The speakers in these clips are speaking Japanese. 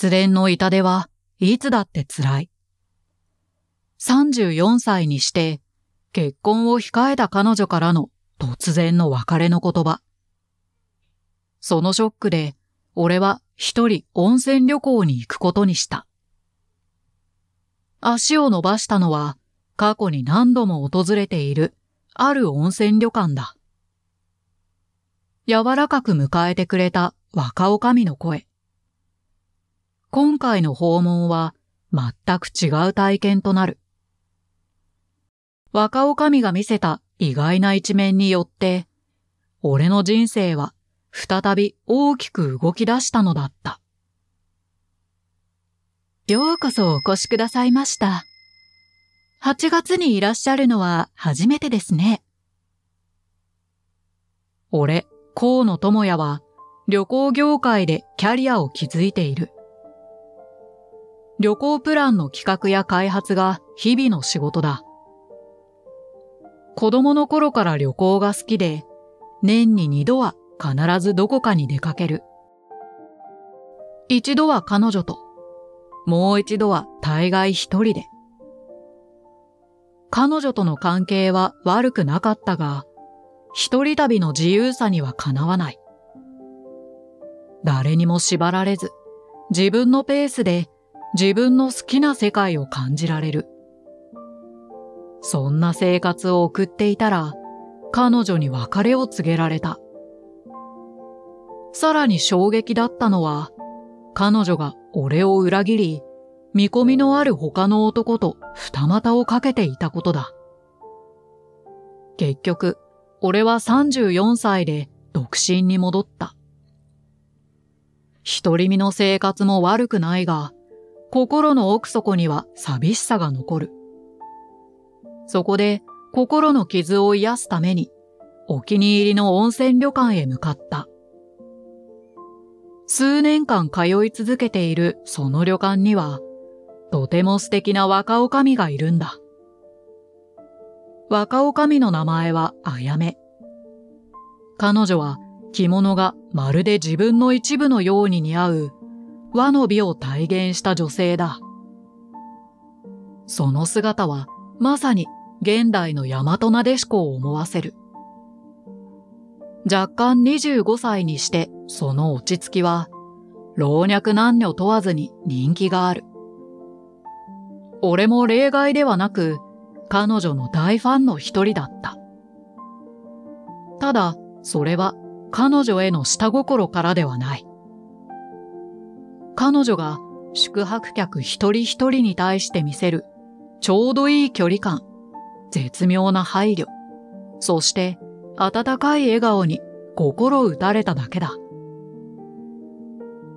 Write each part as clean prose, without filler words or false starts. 失恋の痛手はいつだって辛い。34歳にして結婚を控えた彼女からの突然の別れの言葉。そのショックで俺は一人温泉旅行に行くことにした。足を伸ばしたのは過去に何度も訪れているある温泉旅館だ。柔らかく迎えてくれた若女将の声。今回の訪問は全く違う体験となる。若女将が見せた意外な一面によって、俺の人生は再び大きく動き出したのだった。ようこそお越しくださいました。8月にいらっしゃるのは初めてですね。俺、河野智也は旅行業界でキャリアを築いている。旅行プランの企画や開発が日々の仕事だ。子供の頃から旅行が好きで、年に2度は必ずどこかに出かける。一度は彼女と、もう一度は大概一人で。彼女との関係は悪くなかったが、一人旅の自由さにはかなわない。誰にも縛られず、自分のペースで自分の好きな世界を感じられる。そんな生活を送っていたら、彼女に別れを告げられた。さらに衝撃だったのは、彼女が俺を裏切り、見込みのある他の男と二股をかけていたことだ。結局、俺は34歳で独身に戻った。独り身の生活も悪くないが、心の奥底には寂しさが残る。そこで心の傷を癒すために、お気に入りの温泉旅館へ向かった。数年間通い続けているその旅館には、とても素敵な若女将がいるんだ。若女将の名前はあやめ。彼女は着物がまるで自分の一部のように似合う和の美を体現した女性だ。その姿はまさに現代の大和なでしこを思わせる。若干25歳にしてその落ち着きは老若男女問わずに人気がある。俺も例外ではなく彼女の大ファンの一人だった。ただそれは彼女への下心からではない。彼女が宿泊客一人一人に対して見せるちょうどいい距離感、絶妙な配慮、そして温かい笑顔に心打たれただけだ。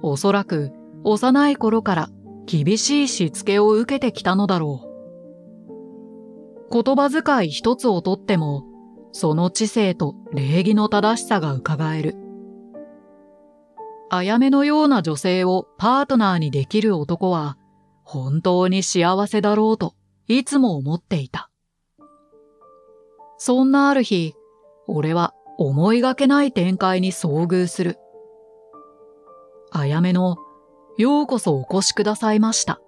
おそらく幼い頃から厳しいしつけを受けてきたのだろう。言葉遣い一つをとっても、その知性と礼儀の正しさが伺える。あやめのような女性をパートナーにできる男は、本当に幸せだろうといつも思っていた。そんなある日、俺は思いがけない展開に遭遇する。あやめの、ようこそお越しくださいました。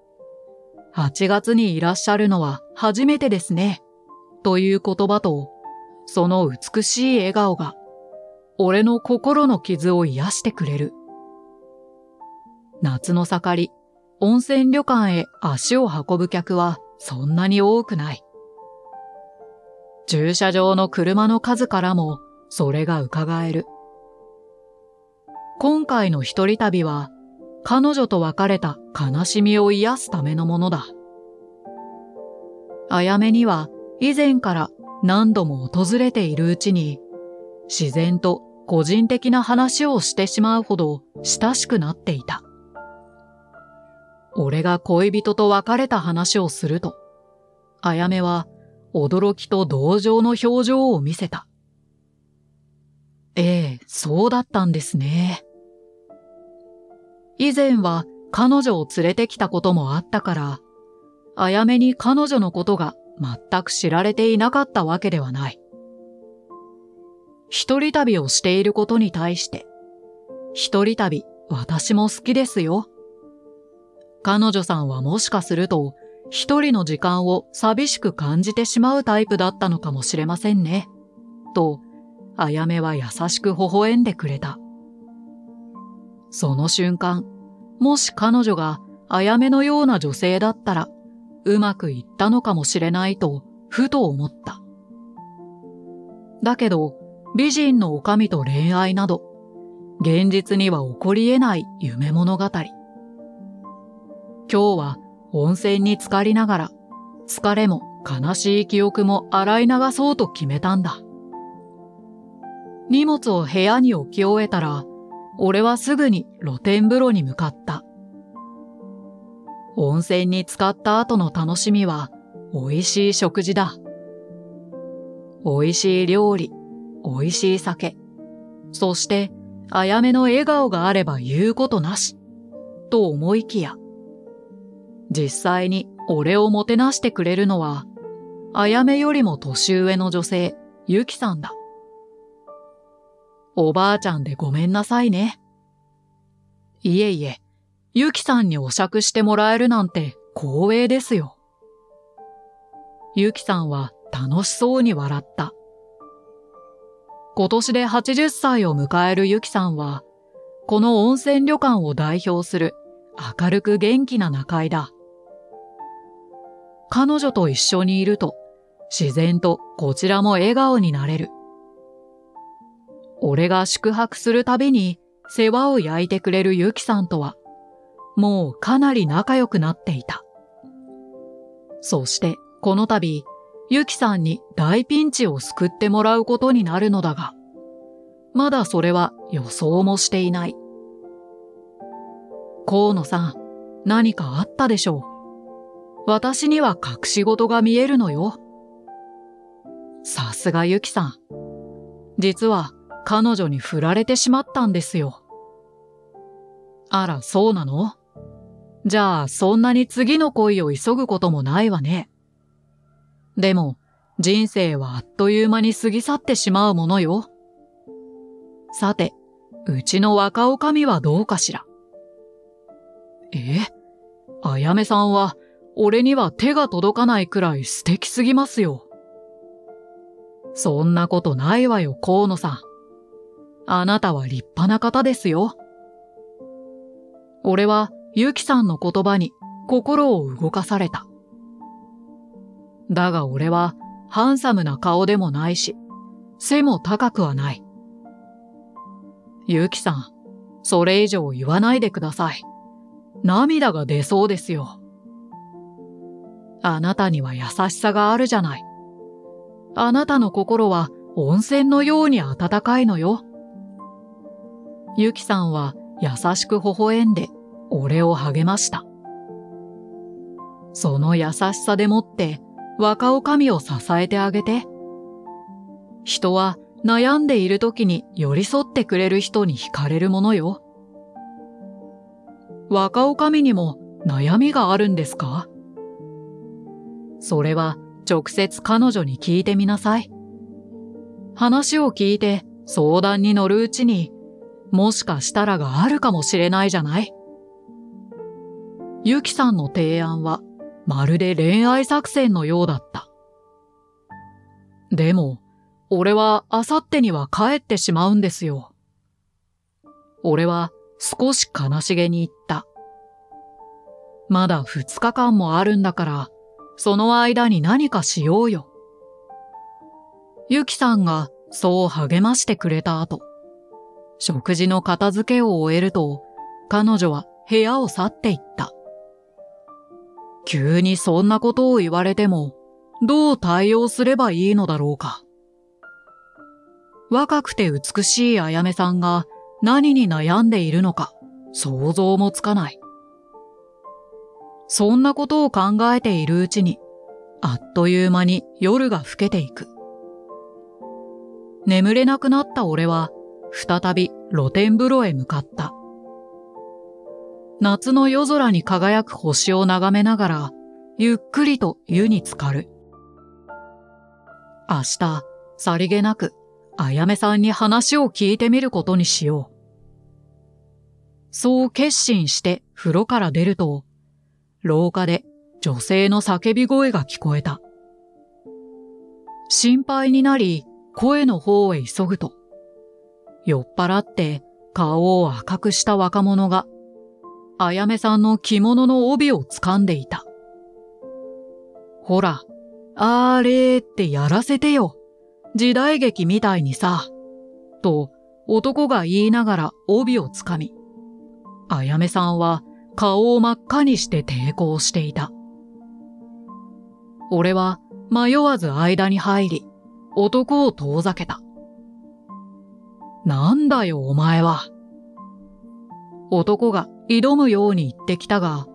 8月にいらっしゃるのは初めてですね。という言葉と、その美しい笑顔が、俺の心の傷を癒してくれる。夏の盛り、温泉旅館へ足を運ぶ客はそんなに多くない。駐車場の車の数からもそれが伺える。今回の一人旅は彼女と別れた悲しみを癒すためのものだ。あやめには以前から何度も訪れているうちに自然と個人的な話をしてしまうほど親しくなっていた。俺が恋人と別れた話をすると、あやめは驚きと同情の表情を見せた。ええ、そうだったんですね。以前は彼女を連れてきたこともあったから、あやめに彼女のことが全く知られていなかったわけではない。一人旅をしていることに対して、一人旅私も好きですよ、彼女さんはもしかすると一人の時間を寂しく感じてしまうタイプだったのかもしれませんね。と、あやめは優しく微笑んでくれた。その瞬間、もし彼女があやめのような女性だったら、うまくいったのかもしれないと、ふと思った。だけど、美人の女将と恋愛など、現実には起こり得ない夢物語。今日は温泉に浸かりながら、疲れも悲しい記憶も洗い流そうと決めたんだ。荷物を部屋に置き終えたら、俺はすぐに露天風呂に向かった。温泉に浸かった後の楽しみは美味しい食事だ。美味しい料理、美味しい酒、そしてあやめの笑顔があれば言うことなし、と思いきや、実際に俺をもてなしてくれるのは、あやめよりも年上の女性、ゆきさんだ。おばあちゃんでごめんなさいね。いえいえ、ゆきさんにお酌してもらえるなんて光栄ですよ。ゆきさんは楽しそうに笑った。今年で80歳を迎えるゆきさんは、この温泉旅館を代表する明るく元気な仲居だ。彼女と一緒にいると、自然とこちらも笑顔になれる。俺が宿泊するたびに世話を焼いてくれるゆきさんとは、もうかなり仲良くなっていた。そしてこの度、ゆきさんに大ピンチを救ってもらうことになるのだが、まだそれは予想もしていない。河野さん、何かあったでしょう。私には隠し事が見えるのよ。さすがゆきさん。実は、彼女に振られてしまったんですよ。あら、そうなの？じゃあ、そんなに次の恋を急ぐこともないわね。でも、人生はあっという間に過ぎ去ってしまうものよ。さて、うちの若女将はどうかしら。あやめさんは、俺には手が届かないくらい素敵すぎますよ。そんなことないわよ、河野さん。あなたは立派な方ですよ。俺はゆきさんの言葉に心を動かされた。だが俺はハンサムな顔でもないし、背も高くはない。ゆきさん、それ以上言わないでください。涙が出そうですよ。あなたには優しさがあるじゃない。あなたの心は温泉のように温かいのよ。ゆきさんは優しく微笑んで俺を励ました。その優しさでもって若女将を支えてあげて。人は悩んでいる時に寄り添ってくれる人に惹かれるものよ。若女将にも悩みがあるんですか？それは直接彼女に聞いてみなさい。話を聞いて相談に乗るうちに、もしかしたらがあるかもしれないじゃない。ゆきさんの提案はまるで恋愛作戦のようだった。でも、俺はあさってには帰ってしまうんですよ。俺は少し悲しげに言った。まだ2日間もあるんだから、その間に何かしようよ。ゆきさんがそう励ましてくれた後、食事の片付けを終えると、彼女は部屋を去っていった。急にそんなことを言われても、どう対応すればいいのだろうか。若くて美しいあやめさんが何に悩んでいるのか、想像もつかない。そんなことを考えているうちに、あっという間に夜が更けていく。眠れなくなった俺は、再び露天風呂へ向かった。夏の夜空に輝く星を眺めながら、ゆっくりと湯に浸かる。明日、さりげなく、あやめさんに話を聞いてみることにしよう。そう決心して風呂から出ると、廊下で女性の叫び声が聞こえた。心配になり、声の方へ急ぐと、酔っ払って顔を赤くした若者が、あやめさんの着物の帯を掴んでいた。ほら、あれーってやらせてよ。時代劇みたいにさ。と、男が言いながら帯をつかみ、あやめさんは顔を真っ赤にして抵抗していた。俺は迷わず間に入り、男を遠ざけた。なんだよお前は。男が挑むように言ってきたが、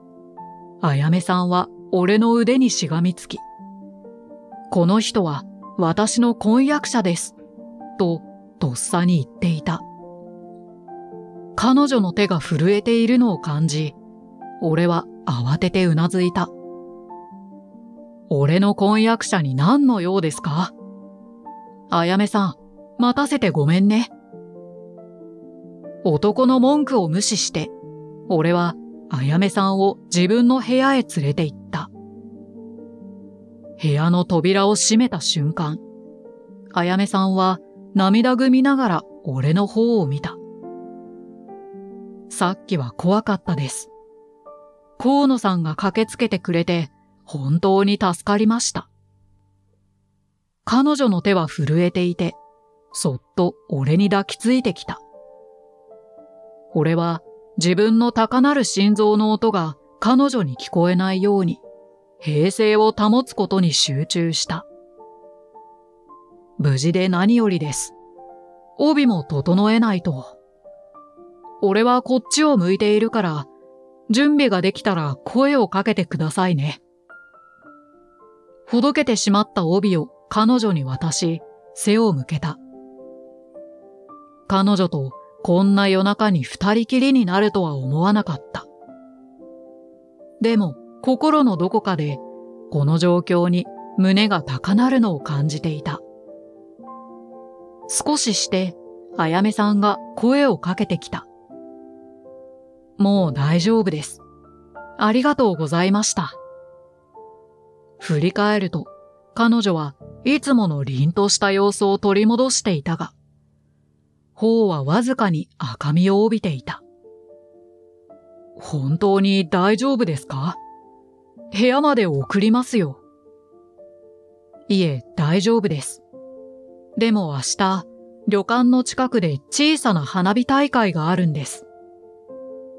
あやめさんは俺の腕にしがみつき、この人は私の婚約者です、ととっさに言っていた。彼女の手が震えているのを感じ、俺は慌ててうなずいた。俺の婚約者に何の用ですか？あやめさん、待たせてごめんね。男の文句を無視して、俺はあやめさんを自分の部屋へ連れて行った。部屋の扉を閉めた瞬間、あやめさんは涙ぐみながら俺の方を見た。さっきは怖かったです。河野さんが駆けつけてくれて本当に助かりました。彼女の手は震えていて、そっと俺に抱きついてきた。俺は自分の高鳴る心臓の音が彼女に聞こえないように、平静を保つことに集中した。無事で何よりです。帯も整えないと。俺はこっちを向いているから、準備ができたら声をかけてくださいね。ほどけてしまった帯を彼女に渡し、背を向けた。彼女とこんな夜中に二人きりになるとは思わなかった。でも心のどこかでこの状況に胸が高鳴るのを感じていた。少ししてあやめさんが声をかけてきた。もう大丈夫です。ありがとうございました。振り返ると彼女はいつもの凛とした様子を取り戻していたが、頬はわずかに赤みを帯びていた。本当に大丈夫ですか？部屋まで送りますよ。いえ、大丈夫です。でも明日、旅館の近くで小さな花火大会があるんです。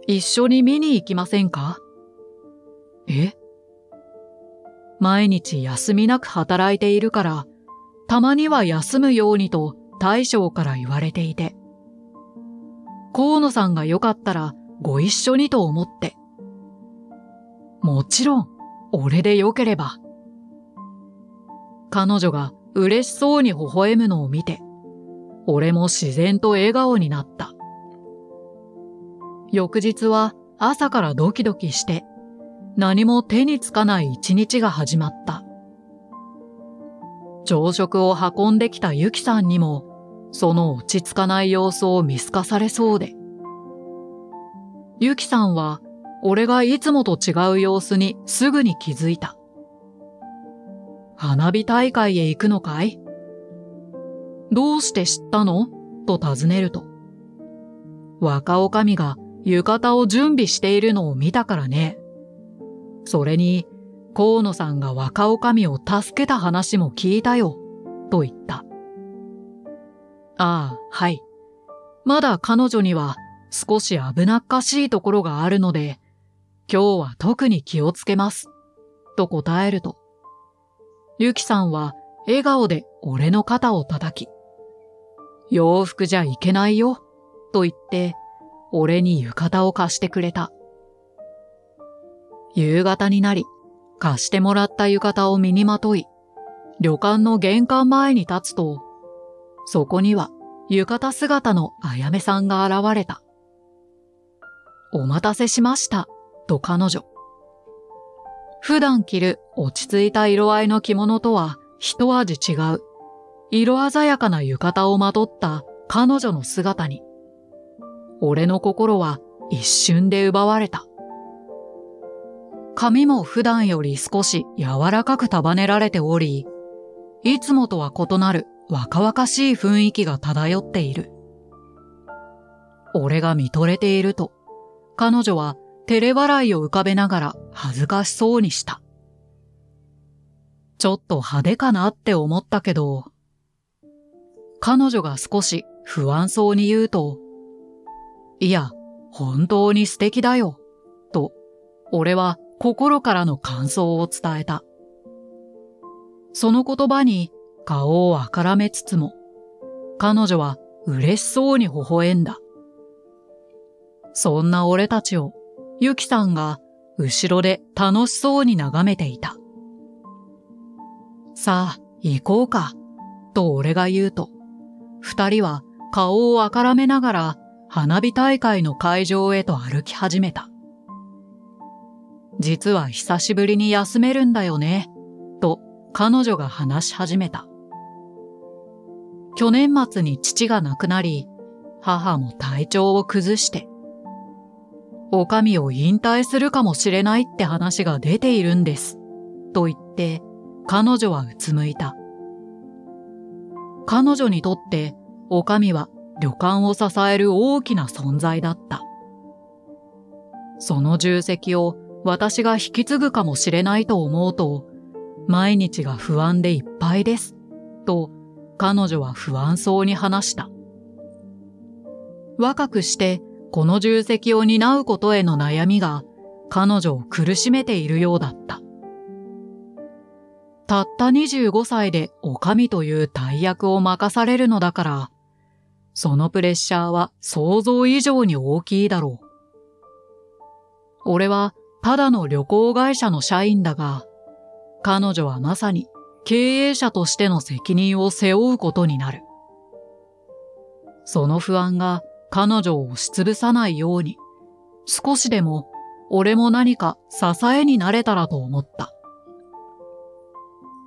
一緒に見に行きませんか？え？毎日休みなく働いているから、たまには休むようにと、大将から言われていて、河野さんがよかったらご一緒にと思って。もちろん、俺でよければ。彼女が嬉しそうに微笑むのを見て、俺も自然と笑顔になった。翌日は朝からドキドキして、何も手につかない一日が始まった。朝食を運んできたゆきさんにも、その落ち着かない様子を見透かされそうで。ゆきさんは、俺がいつもと違う様子にすぐに気づいた。花火大会へ行くのかい？どうして知ったの？と尋ねると、若女将が浴衣を準備しているのを見たからね。それに、河野さんが若女将を助けた話も聞いたよ、と言った。ああ、はい。まだ彼女には少し危なっかしいところがあるので、今日は特に気をつけます、と答えると、ゆきさんは笑顔で俺の肩を叩き、洋服じゃいけないよ、と言って、俺に浴衣を貸してくれた。夕方になり、貸してもらった浴衣を身にまとい、旅館の玄関前に立つと、そこには浴衣姿のあやめさんが現れた。お待たせしました、と彼女。普段着る落ち着いた色合いの着物とは一味違う、色鮮やかな浴衣をまとった彼女の姿に、俺の心は一瞬で奪われた。髪も普段より少し柔らかく束ねられており、いつもとは異なる若々しい雰囲気が漂っている。俺が見とれていると、彼女は照れ笑いを浮かべながら恥ずかしそうにした。ちょっと派手かなって思ったけど、彼女が少し不安そうに言うと、いや、本当に素敵だよ、と、俺は心からの感想を伝えた。その言葉に顔をあからめつつも、彼女は嬉しそうに微笑んだ。そんな俺たちを、ユキさんが後ろで楽しそうに眺めていた。さあ、行こうか、と俺が言うと、二人は顔をあからめながら花火大会の会場へと歩き始めた。実は久しぶりに休めるんだよね、と彼女が話し始めた。去年末に父が亡くなり、母も体調を崩して、お上を引退するかもしれないって話が出ているんです、と言って彼女はうつむいた。彼女にとってお上は旅館を支える大きな存在だった。その重責を私が引き継ぐかもしれないと思うと、毎日が不安でいっぱいです、と彼女は不安そうに話した。若くしてこの重責を担うことへの悩みが彼女を苦しめているようだった。たった25歳で女将という大役を任されるのだから、そのプレッシャーは想像以上に大きいだろう。俺はただの旅行会社の社員だが、彼女はまさに経営者としての責任を背負うことになる。その不安が彼女を押しつぶさないように、少しでも俺も何か支えになれたらと思った。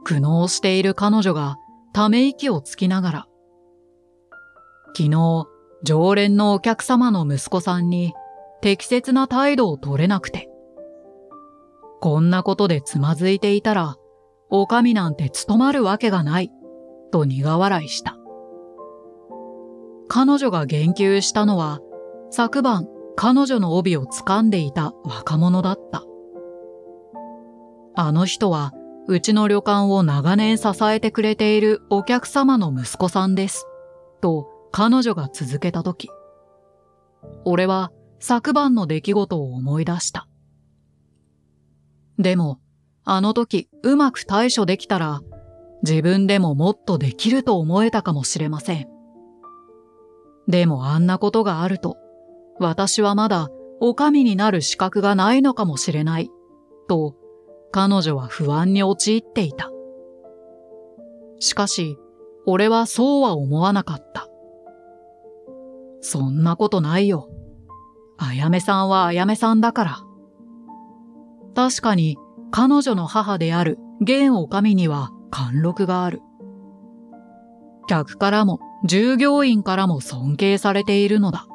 苦悩している彼女がため息をつきながら、昨日常連のお客様の息子さんに適切な態度を取れなくて、こんなことでつまずいていたら、お上なんて務まるわけがない、と苦笑いした。彼女が言及したのは、昨晩彼女の帯を掴んでいた若者だった。あの人は、うちの旅館を長年支えてくれているお客様の息子さんです、と彼女が続けたとき、俺は昨晩の出来事を思い出した。でも、あの時うまく対処できたら、自分でももっとできると思えたかもしれません。でもあんなことがあると、私はまだ女将になる資格がないのかもしれない、と彼女は不安に陥っていた。しかし、俺はそうは思わなかった。そんなことないよ。あやめさんはあやめさんだから。確かに彼女の母である現女将には貫禄がある。客からも従業員からも尊敬されているのだ。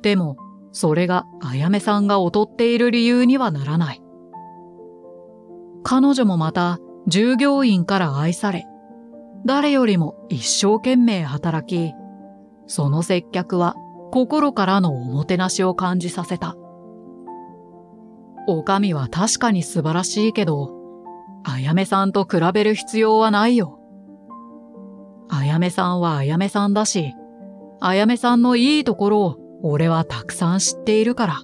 でも、それがあやめさんが劣っている理由にはならない。彼女もまた従業員から愛され、誰よりも一生懸命働き、その接客は心からのおもてなしを感じさせた。お上は確かに素晴らしいけど、あやめさんと比べる必要はないよ。あやめさんはあやめさんだし、あやめさんのいいところを俺はたくさん知っているから。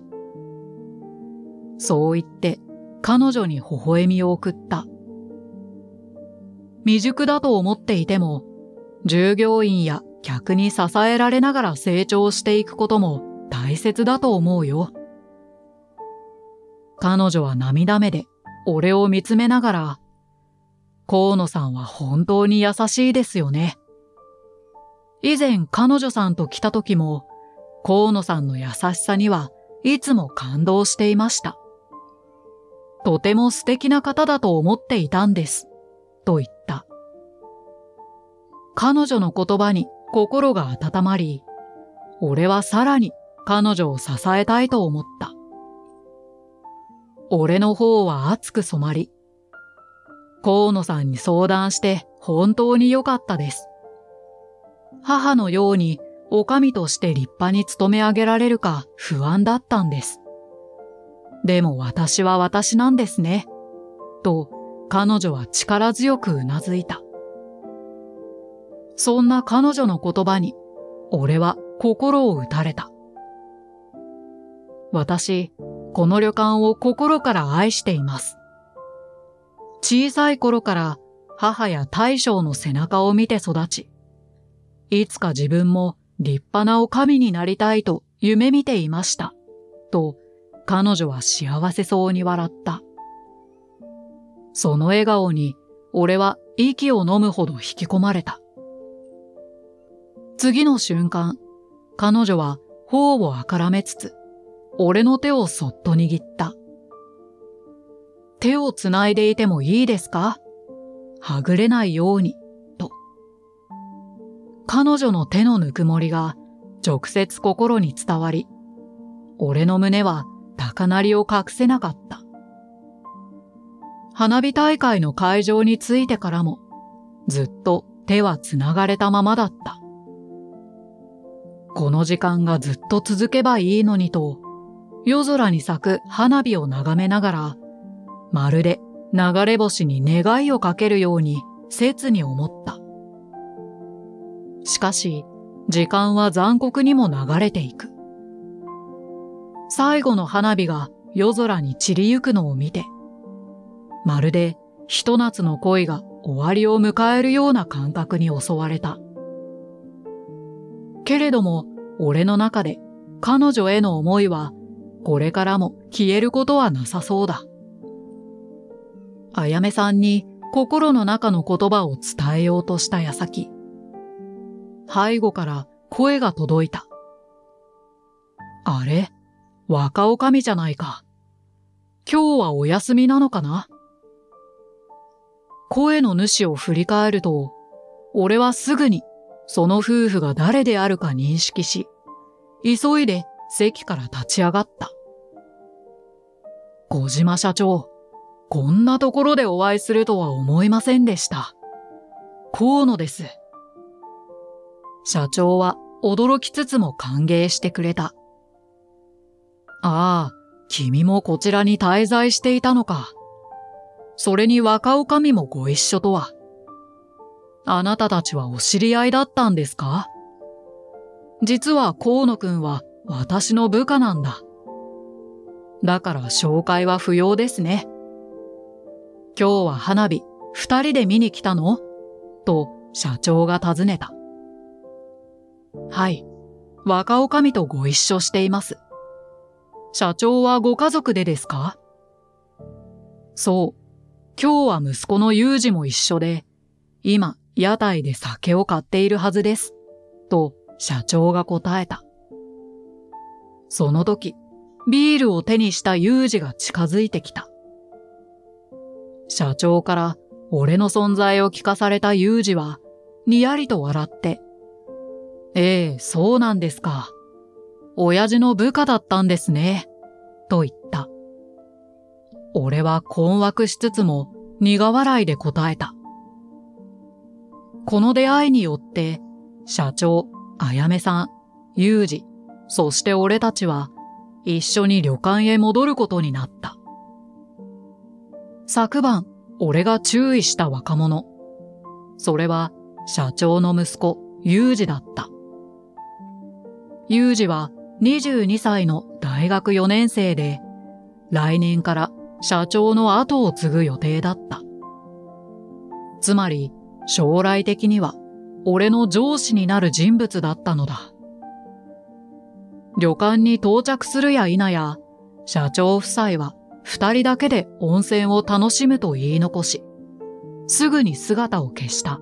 そう言って、彼女に微笑みを送った。未熟だと思っていても、従業員や客に支えられながら成長していくことも大切だと思うよ。彼女は涙目で俺を見つめながら、河野さんは本当に優しいですよね。以前彼女さんと来た時も、河野さんの優しさにはいつも感動していました。とても素敵な方だと思っていたんです、と言った。彼女の言葉に心が温まり、俺はさらに彼女を支えたいと思った。俺の方は熱く染まり、河野さんに相談して本当に良かったです。母のように女将として立派に勤め上げられるか不安だったんです。でも私は私なんですね、と彼女は力強くうなずいた。そんな彼女の言葉に、俺は心を打たれた。私、この旅館を心から愛しています。小さい頃から母や大将の背中を見て育ち、いつか自分も立派な女将になりたいと夢見ていました、と彼女は幸せそうに笑った。その笑顔に俺は息を呑むほど引き込まれた。次の瞬間、彼女は頬をあからめつつ、俺の手をそっと握った。手をつないでいてもいいですか？はぐれないように、と。彼女の手のぬくもりが直接心に伝わり、俺の胸は高鳴りを隠せなかった。花火大会の会場に着いてからも、ずっと手はつながれたままだった。この時間がずっと続けばいいのにと、夜空に咲く花火を眺めながら、まるで流れ星に願いをかけるように切に思った。しかし、時間は残酷にも流れていく。最後の花火が夜空に散りゆくのを見て、まるでひと夏の恋が終わりを迎えるような感覚に襲われた。けれども、俺の中で彼女への思いは、これからも消えることはなさそうだ。あやめさんに心の中の言葉を伝えようとした矢先、背後から声が届いた。あれ、若おかみじゃないか。今日はお休みなのかな？声の主を振り返ると、俺はすぐに、その夫婦が誰であるか認識し、急いで席から立ち上がった。小島社長、こんなところでお会いするとは思いませんでした。河野です。社長は驚きつつも歓迎してくれた。ああ、君もこちらに滞在していたのか。それに若女将もご一緒とは。あなたたちはお知り合いだったんですか？実は河野くんは私の部下なんだ。だから紹介は不要ですね。今日は花火二人で見に来たの？と社長が尋ねた。はい、若女将とご一緒しています。社長はご家族でですか？そう、今日は息子の裕二も一緒で、今、屋台で酒を買っているはずです。と、社長が答えた。その時、ビールを手にした裕二が近づいてきた。社長から俺の存在を聞かされた裕二は、にやりと笑って、ええ、そうなんですか。親父の部下だったんですね。と言った。俺は困惑しつつも、苦笑いで答えた。この出会いによって、社長、あやめさん、裕二、そして俺たちは、一緒に旅館へ戻ることになった。昨晩、俺が注意した若者。それは、社長の息子、裕二だった。裕二は、22歳の大学4年生で、来年から社長の後を継ぐ予定だった。つまり、将来的には、俺の上司になる人物だったのだ。旅館に到着するや否や、社長夫妻は二人だけで温泉を楽しむと言い残し、すぐに姿を消した。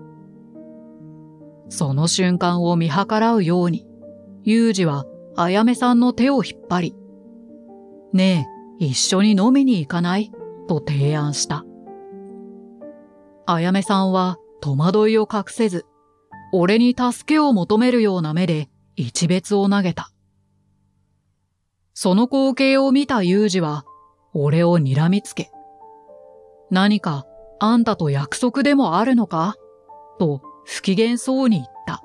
その瞬間を見計らうように、裕二はあやめさんの手を引っ張り、ねえ、一緒に飲みに行かない？と提案した。あやめさんは、戸惑いを隠せず、俺に助けを求めるような目で一別を投げた。その光景を見た裕二は、俺を睨みつけ、何かあんたと約束でもあるのかと不機嫌そうに言った。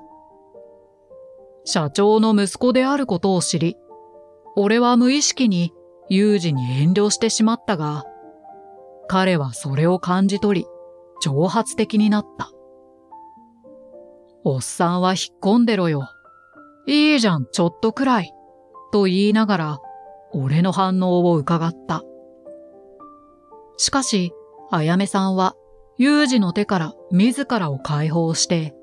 社長の息子であることを知り、俺は無意識に裕二に遠慮してしまったが、彼はそれを感じ取り、挑発的になった。おっさんは引っ込んでろよ。いいじゃん、ちょっとくらい。と言いながら、俺の反応を伺った。しかし、あやめさんは、裕二の手から自らを解放して、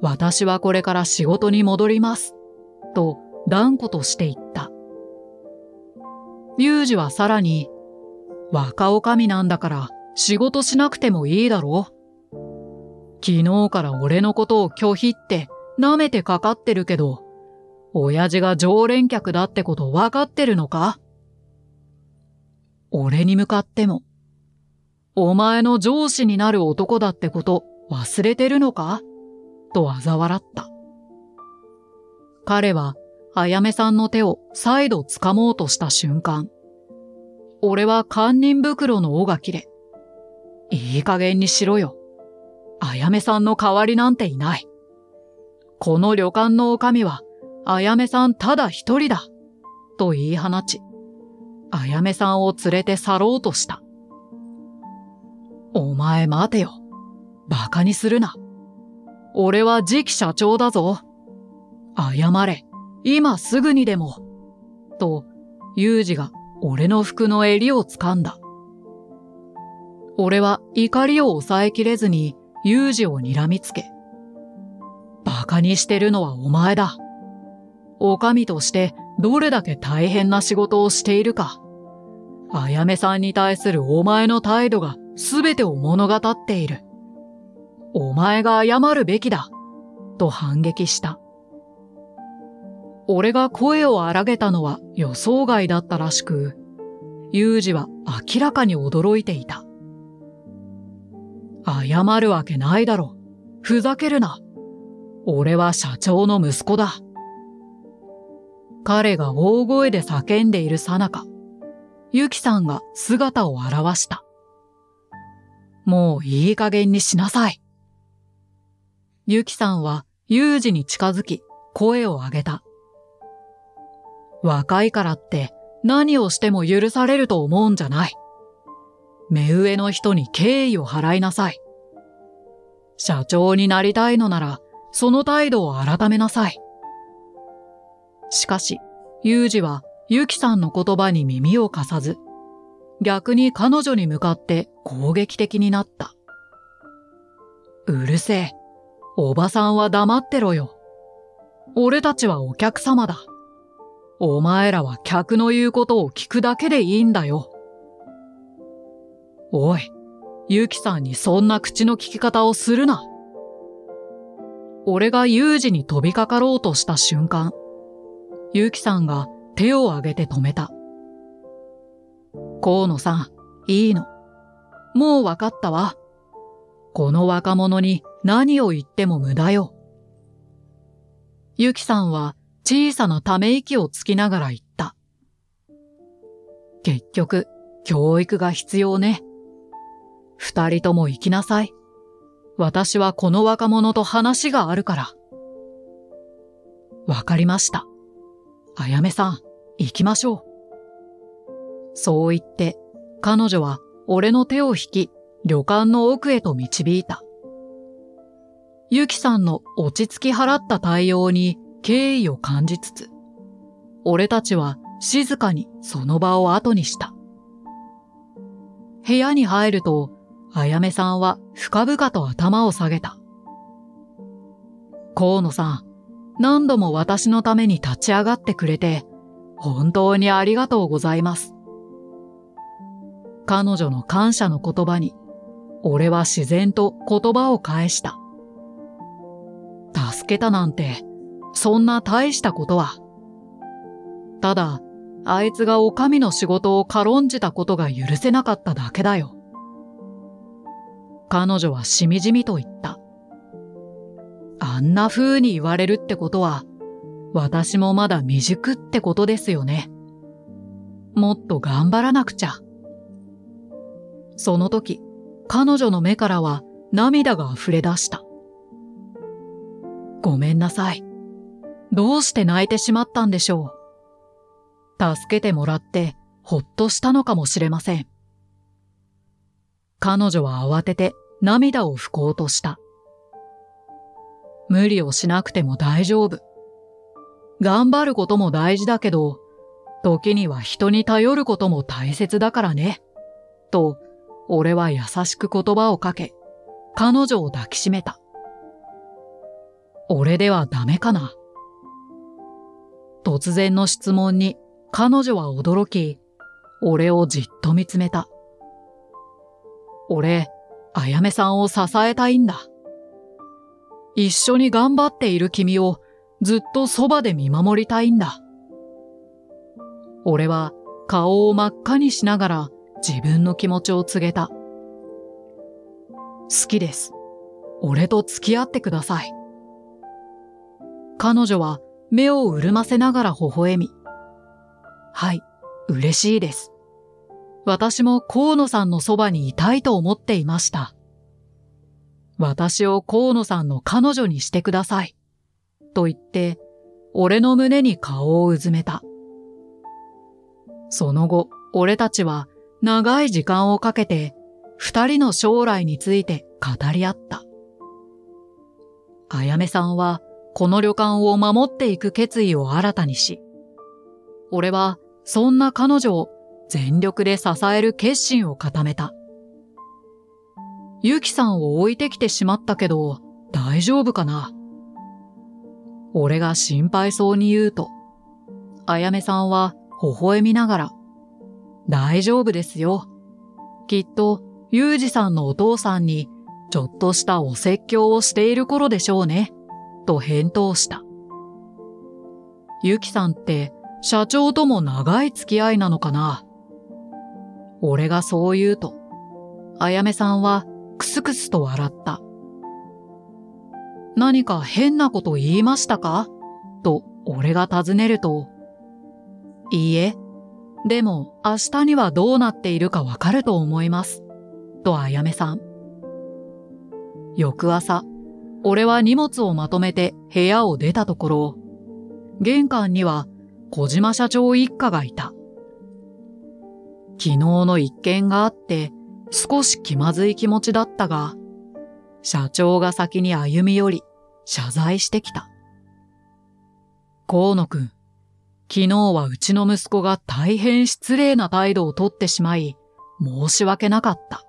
私はこれから仕事に戻ります。と断固として言った。裕二はさらに、若おかみなんだから仕事しなくてもいいだろう。昨日から俺のことを拒否って舐めてかかってるけど、親父が常連客だってこと分かってるのか？俺に向かっても、お前の上司になる男だってこと忘れてるのか？と嘲笑った。彼は、あやめさんの手を再度掴もうとした瞬間、俺は堪忍袋の緒が切れ、いい加減にしろよ。あやめさんの代わりなんていない。この旅館の女将は、あやめさんただ一人だ。と言い放ち、あやめさんを連れて去ろうとした。お前待てよ。馬鹿にするな。俺は次期社長だぞ。謝れ。今すぐにでも。と、裕二が俺の服の襟を掴んだ。俺は怒りを抑えきれずに、裕二を睨みつけ。馬鹿にしてるのはお前だ。女将としてどれだけ大変な仕事をしているか。あやめさんに対するお前の態度が全てを物語っている。お前が謝るべきだ。と反撃した。俺が声を荒げたのは予想外だったらしく、裕二は明らかに驚いていた。謝るわけないだろ。ふざけるな。俺は社長の息子だ。彼が大声で叫んでいるさなか、ゆきさんが姿を現した。もういい加減にしなさい。ゆきさんは裕二に近づき声を上げた。若いからって何をしても許されると思うんじゃない。目上の人に敬意を払いなさい。社長になりたいのなら、その態度を改めなさい。しかし、裕二はゆきさんの言葉に耳を貸さず、逆に彼女に向かって攻撃的になった。うるせえ。おばさんは黙ってろよ。俺たちはお客様だ。お前らは客の言うことを聞くだけでいいんだよ。おい、ゆきさんにそんな口の利き方をするな。俺が裕二に飛びかかろうとした瞬間、ゆきさんが手を挙げて止めた。河野さん、いいの。もうわかったわ。この若者に何を言っても無駄よ。ゆきさんは小さなため息をつきながら言った。結局、教育が必要ね。二人とも行きなさい。私はこの若者と話があるから。わかりました。あやめさん、行きましょう。そう言って、彼女は俺の手を引き、旅館の奥へと導いた。ゆきさんの落ち着き払った対応に敬意を感じつつ、俺たちは静かにその場を後にした。部屋に入ると、あやめさんは深々と頭を下げた。河野さん、何度も私のために立ち上がってくれて、本当にありがとうございます。彼女の感謝の言葉に、俺は自然と言葉を返した。助けたなんて、そんな大したことは。ただ、あいつがお上の仕事を軽んじたことが許せなかっただけだよ。彼女はしみじみと言った。あんな風に言われるってことは、私もまだ未熟ってことですよね。もっと頑張らなくちゃ。その時、彼女の目からは涙が溢れ出した。ごめんなさい。どうして泣いてしまったんでしょう。助けてもらってほっとしたのかもしれません。彼女は慌てて涙を拭こうとした。無理をしなくても大丈夫。頑張ることも大事だけど、時には人に頼ることも大切だからね。と、俺は優しく言葉をかけ、彼女を抱きしめた。俺ではダメかな。突然の質問に彼女は驚き、俺をじっと見つめた。俺、あやめさんを支えたいんだ。一緒に頑張っている君をずっとそばで見守りたいんだ。俺は顔を真っ赤にしながら自分の気持ちを告げた。好きです。俺と付き合ってください。彼女は目を潤ませながら微笑み。はい、嬉しいです。私も河野さんのそばにいたいと思っていました。私を河野さんの彼女にしてください。と言って、俺の胸に顔をうずめた。その後、俺たちは長い時間をかけて、二人の将来について語り合った。あやめさんは、この旅館を守っていく決意を新たにし、俺はそんな彼女を全力で支える決心を固めた。ゆきさんを置いてきてしまったけど大丈夫かな。俺が心配そうに言うと、あやめさんは微笑みながら、大丈夫ですよ。きっとゆうじさんのお父さんにちょっとしたお説教をしている頃でしょうね。と返答した。ゆきさんって社長とも長い付き合いなのかな。俺がそう言うと、あやめさんはクスクスと笑った。何か変なこと言いましたかと俺が尋ねると、いいえ、でも明日にはどうなっているかわかると思います。とあやめさん。翌朝、俺は荷物をまとめて部屋を出たところ、玄関には小島社長一家がいた。昨日の一件があって少し気まずい気持ちだったが、社長が先に歩み寄り謝罪してきた。河野くん、昨日はうちの息子が大変失礼な態度をとってしまい、申し訳なかった。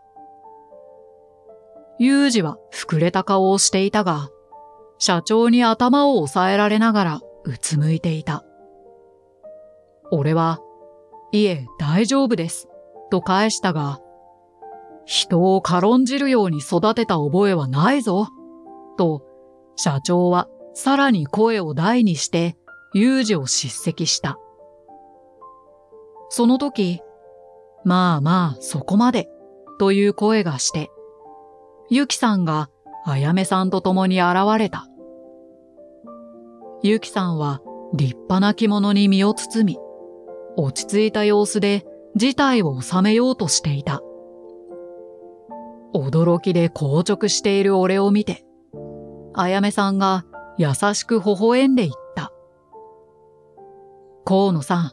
ゆうじは膨れた顔をしていたが、社長に頭を押さえられながらうつむいていた。俺は、いえ、大丈夫です、と返したが、人を軽んじるように育てた覚えはないぞ、と、社長はさらに声を大にして、ゆうじを叱責した。その時、まあまあそこまで、という声がして、ゆきさんがあやめさんと共に現れた。ゆきさんは立派な着物に身を包み、落ち着いた様子で事態を収めようとしていた。驚きで硬直している俺を見て、あやめさんが優しく微笑んで言った。河野さん、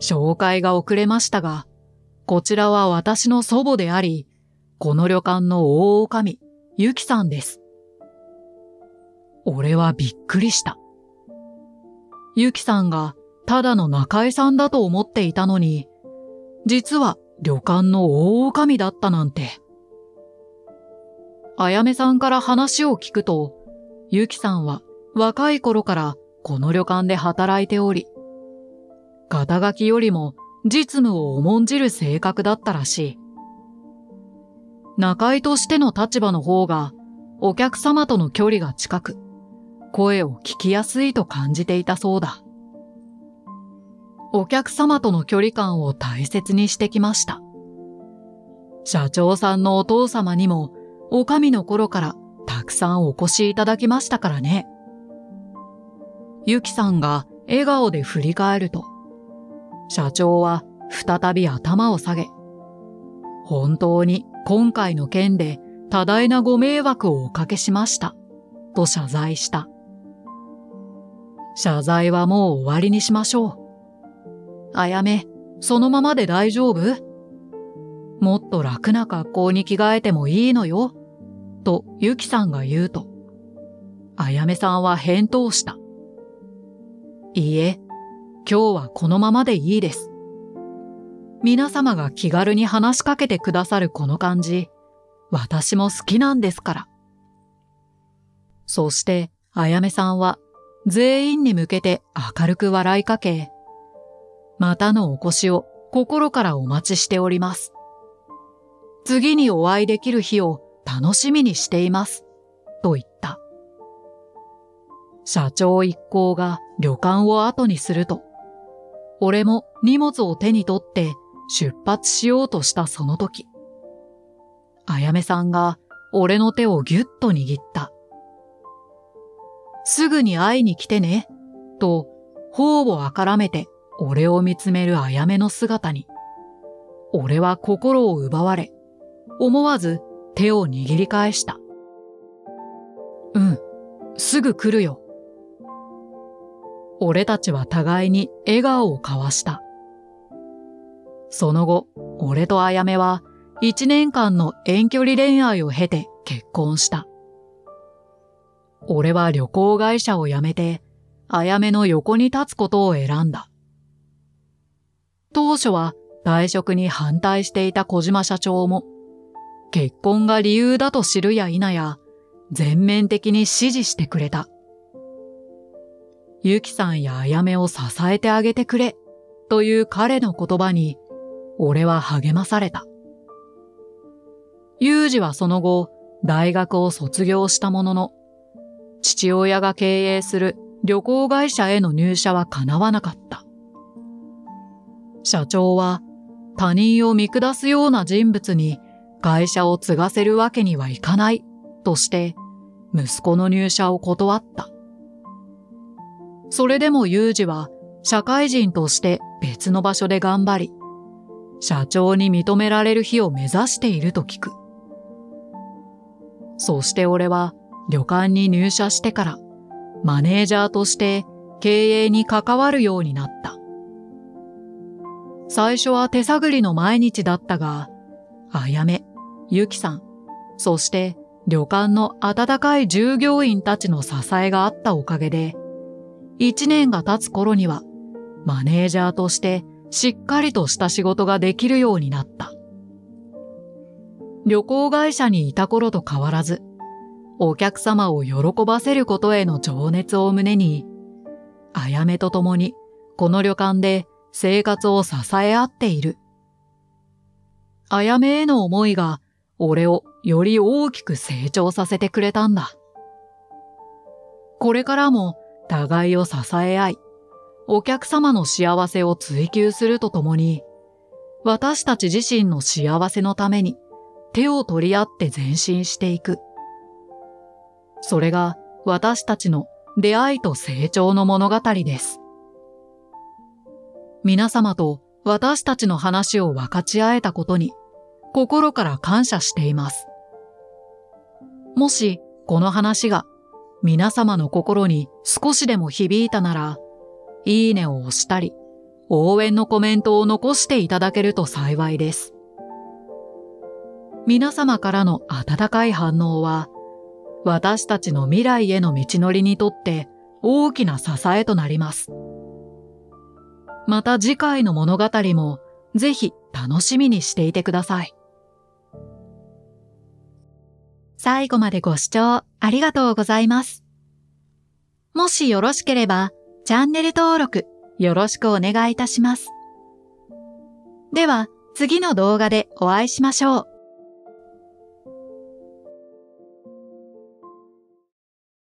紹介が遅れましたが、こちらは私の祖母であり、この旅館の大女将、ゆきさんです。俺はびっくりした。ゆきさんがただの仲居さんだと思っていたのに、実は旅館の大女将だったなんて。あやめさんから話を聞くと、ゆきさんは若い頃からこの旅館で働いており、肩書きよりも実務を重んじる性格だったらしい。仲居としての立場の方がお客様との距離が近く、声を聞きやすいと感じていたそうだ。お客様との距離感を大切にしてきました。社長さんのお父様にもお上の頃からたくさんお越しいただきましたからね。ゆきさんが笑顔で振り返ると、社長は再び頭を下げ、本当に今回の件で多大なご迷惑をおかけしました、と謝罪した。謝罪はもう終わりにしましょう。あやめ、そのままで大丈夫？もっと楽な格好に着替えてもいいのよ、とゆきさんが言うと、あやめさんは返答した。いいえ、今日はこのままでいいです。皆様が気軽に話しかけてくださるこの感じ、私も好きなんですから。そして、あやめさんは全員に向けて明るく笑いかけ、またのお越しを心からお待ちしております。次にお会いできる日を楽しみにしています、と言った。社長一行が旅館を後にすると、俺も荷物を手に取って出発しようとしたその時、あやめさんが俺の手をぎゅっと握った。すぐに会いに来てね、と頬をあからめて俺を見つめるあやめの姿に、俺は心を奪われ、思わず手を握り返した。うん、すぐ来るよ。俺たちは互いに笑顔を交わした。その後、俺とあやめは1年間の遠距離恋愛を経て結婚した。俺は旅行会社を辞めて、あやめの横に立つことを選んだ。当初は退職に反対していた小島社長も、結婚が理由だと知るや否や、全面的に支持してくれた。ゆきさんやあやめを支えてあげてくれ、という彼の言葉に、俺は励まされた。ゆうじはその後、大学を卒業したものの、父親が経営する旅行会社への入社は叶わなかった。社長は他人を見下すような人物に会社を継がせるわけにはいかないとして息子の入社を断った。それでも裕二は社会人として別の場所で頑張り、社長に認められる日を目指していると聞く。そして俺は旅館に入社してからマネージャーとして経営に関わるようになった。最初は手探りの毎日だったが、あやめ、ゆきさん、そして旅館の温かい従業員たちの支えがあったおかげで、1年が経つ頃にはマネージャーとしてしっかりとした仕事ができるようになった。旅行会社にいた頃と変わらず、お客様を喜ばせることへの情熱を胸に、あやめと共にこの旅館で生活を支え合っている。あやめへの思いが俺をより大きく成長させてくれたんだ。これからも互いを支え合い、お客様の幸せを追求するとともに、私たち自身の幸せのために手を取り合って前進していく。それが私たちの出会いと成長の物語です。皆様と私たちの話を分かち合えたことに心から感謝しています。もしこの話が皆様の心に少しでも響いたなら、いいねを押したり、応援のコメントを残していただけると幸いです。皆様からの温かい反応は、私たちの未来への道のりにとって大きな支えとなります。また次回の物語もぜひ楽しみにしていてください。最後までご視聴ありがとうございます。もしよろしければチャンネル登録よろしくお願いいたします。では次の動画でお会いしましょう。